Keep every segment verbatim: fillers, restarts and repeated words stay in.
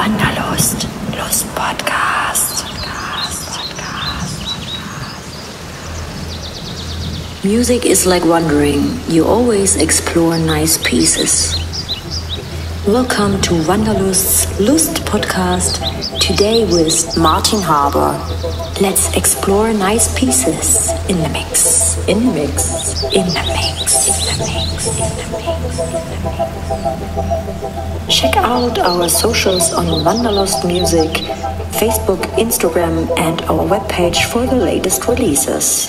Wanderlust, Lust Podcast. Music is like wandering, you always explore nice pieces. Welcome to Wanderlust's Lust Podcast, today with Martin Haber. Let's explore nice pieces in the mix, in the mix, in the mix, in the mix, in the mix, in the mix. Check out our socials on Wanderlust Music, Facebook, Instagram, and our webpage for the latest releases.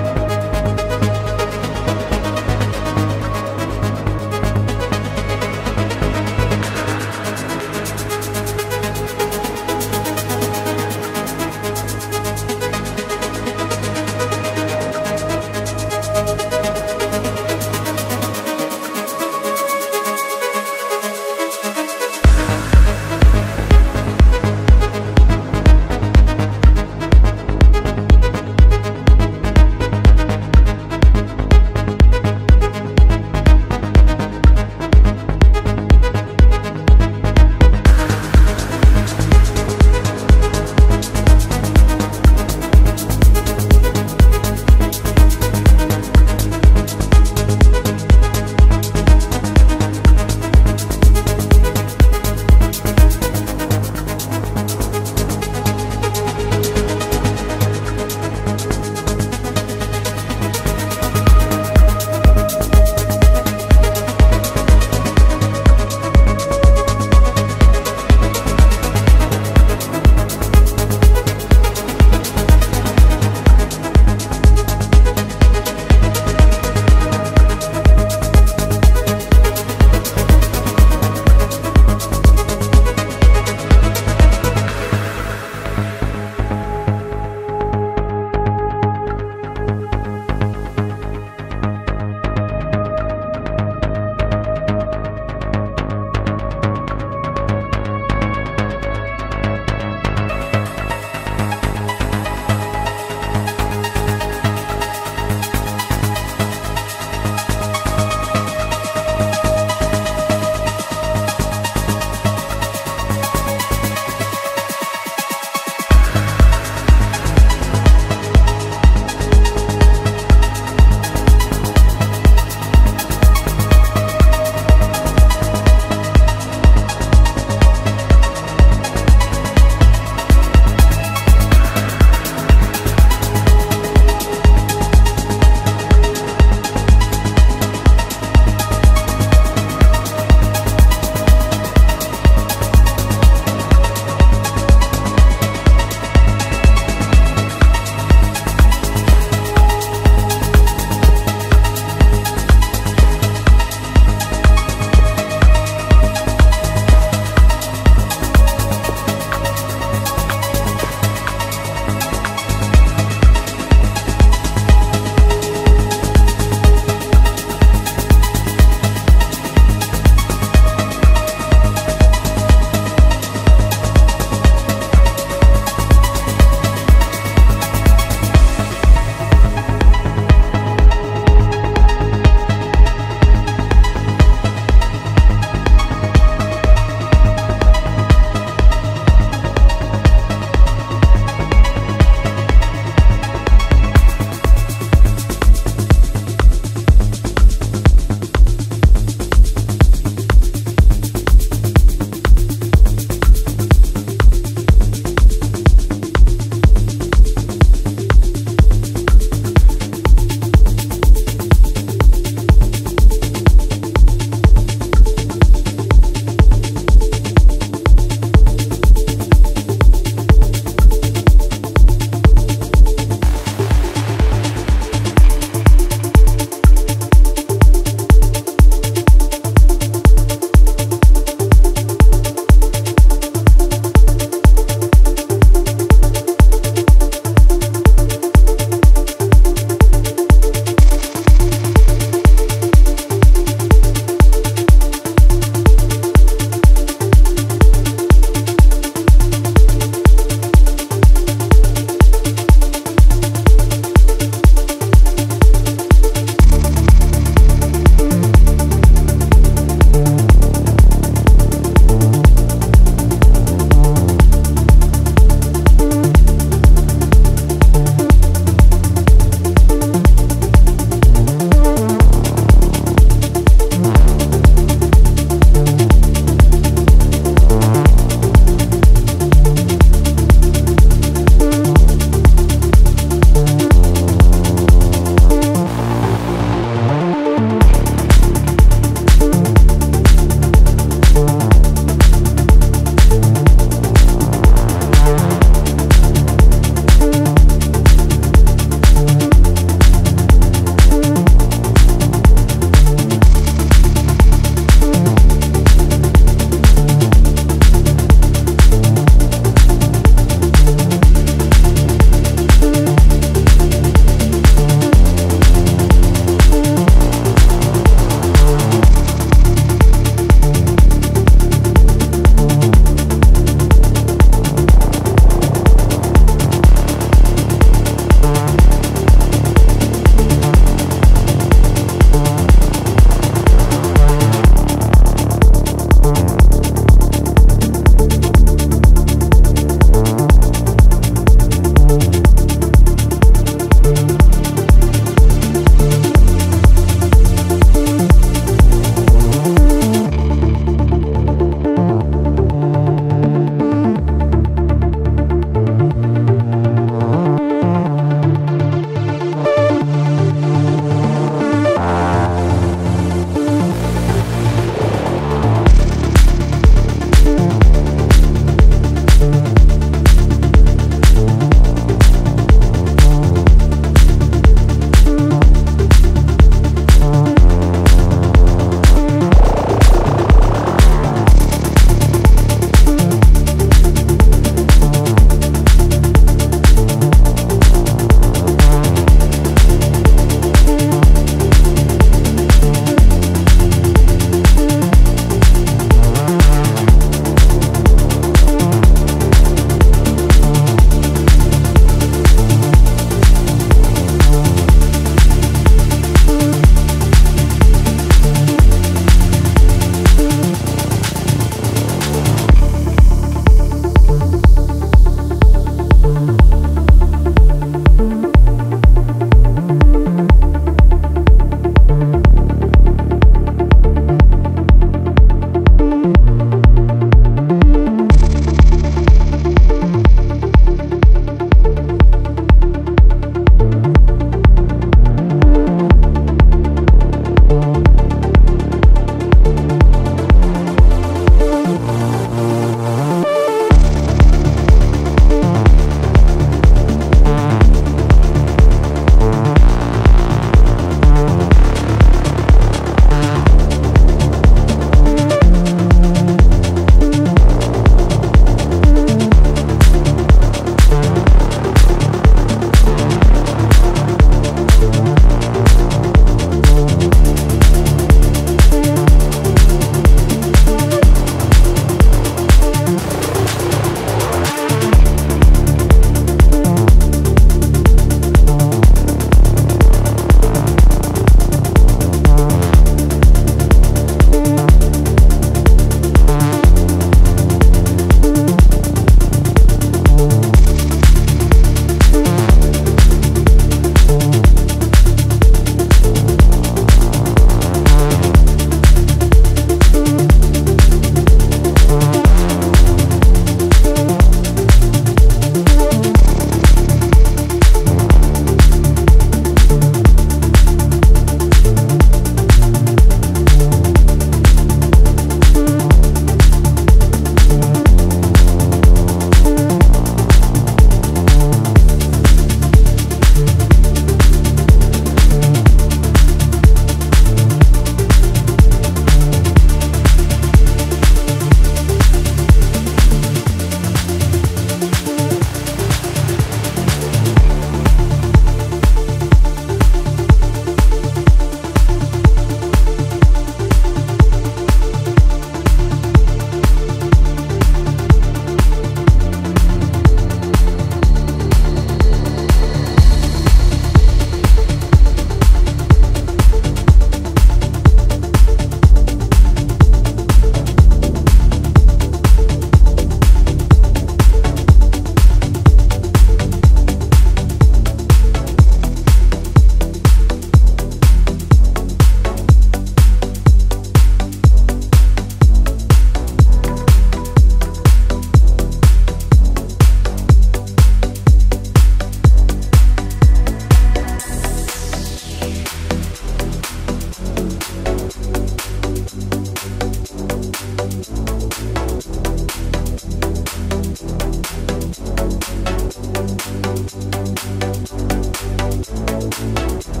We'll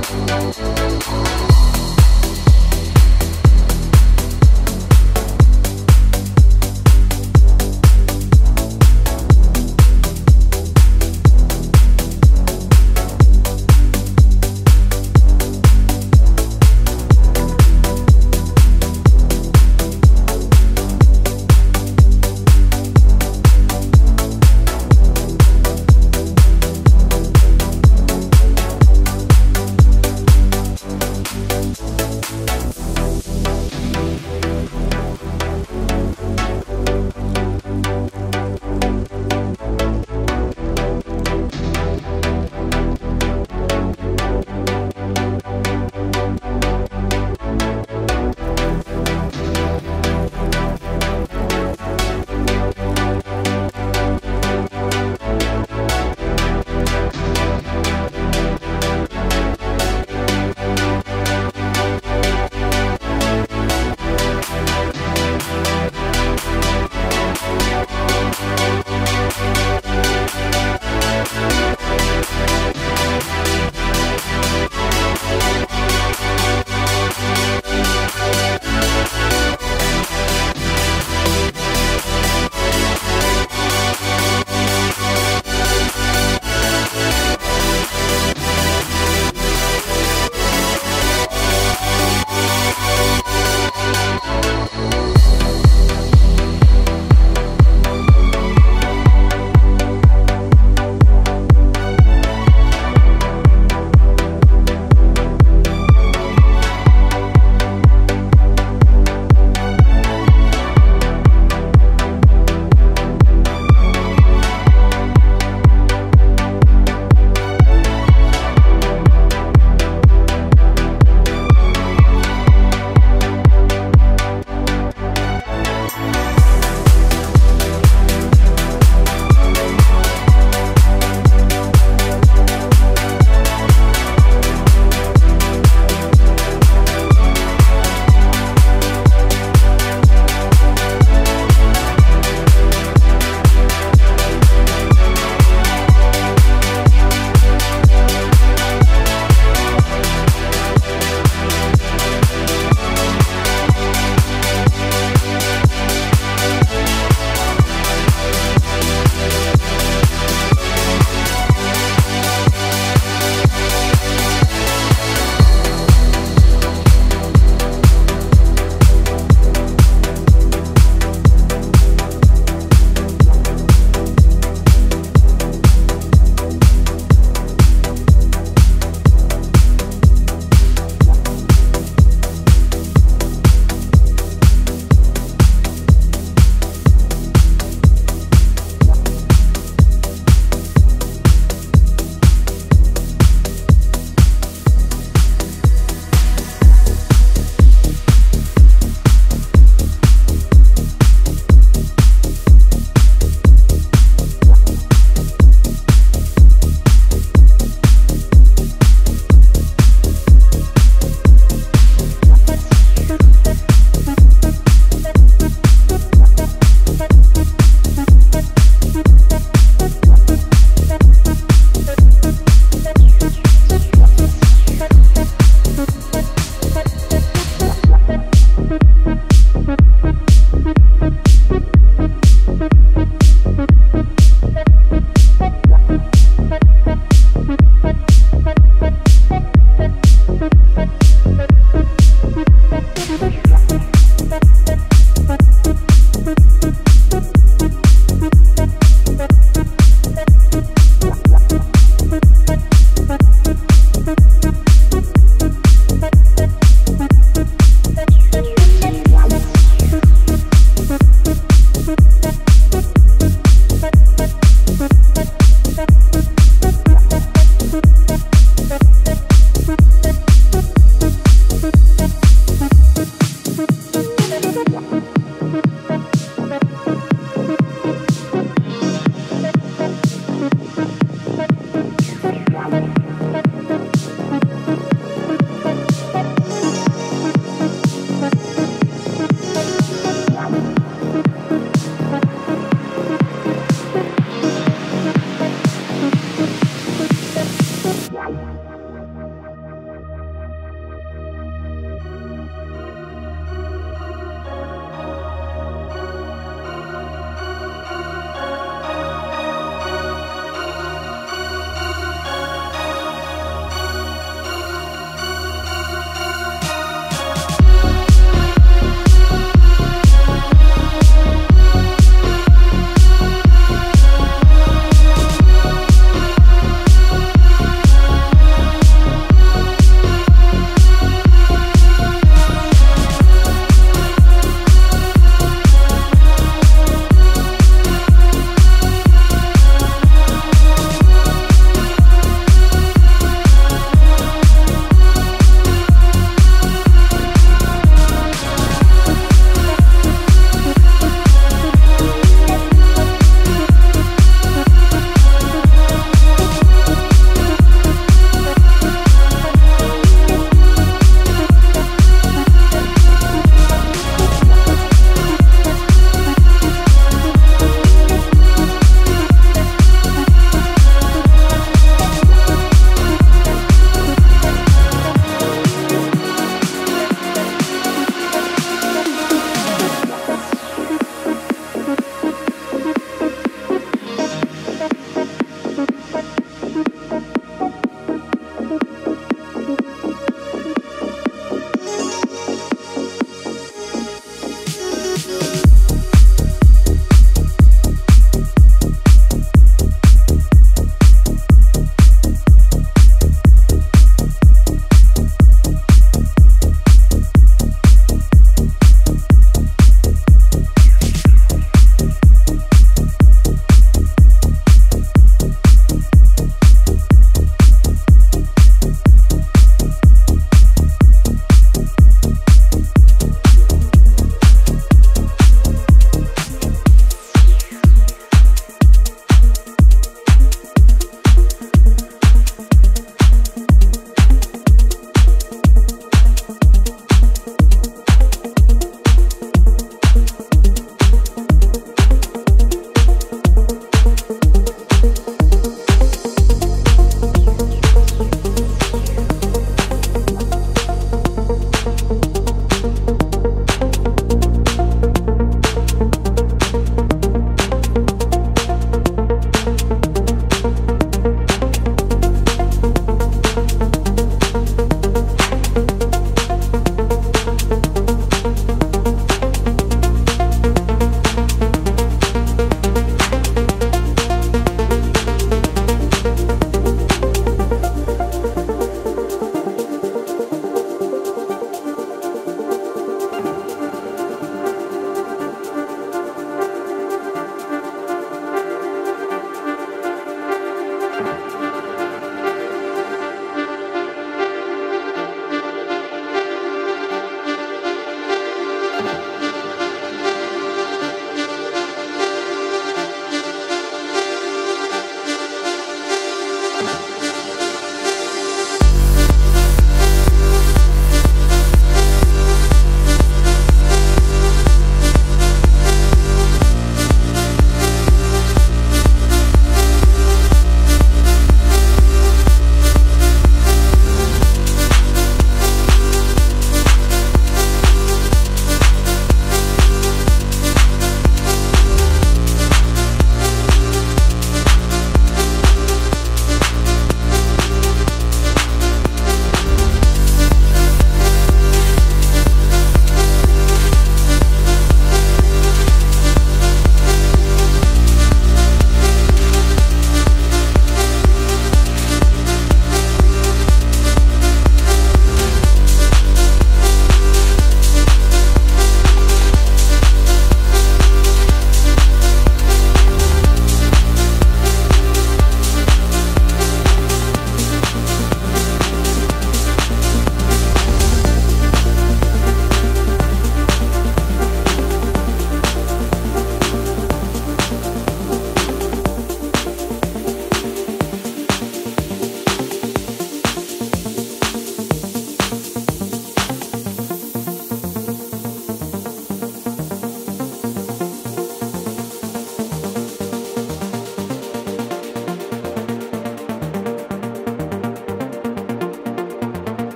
be right back.